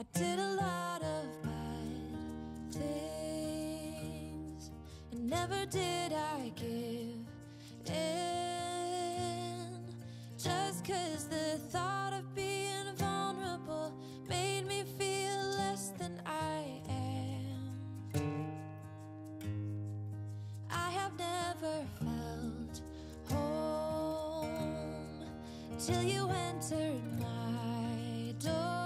I did a lot of bad things, and never did I give in, just 'cause the thought of being vulnerable made me feel less than I am. I have never felt home till you entered my door.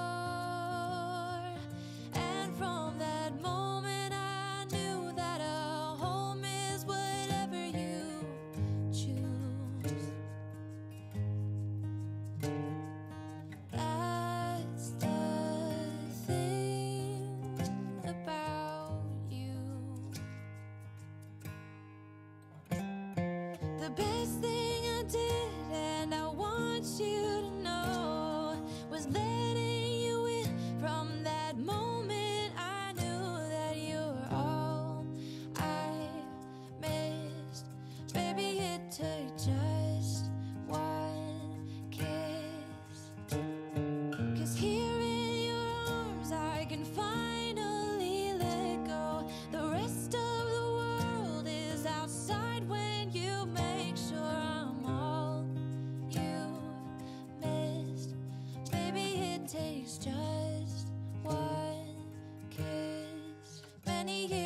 Just one kiss. Many years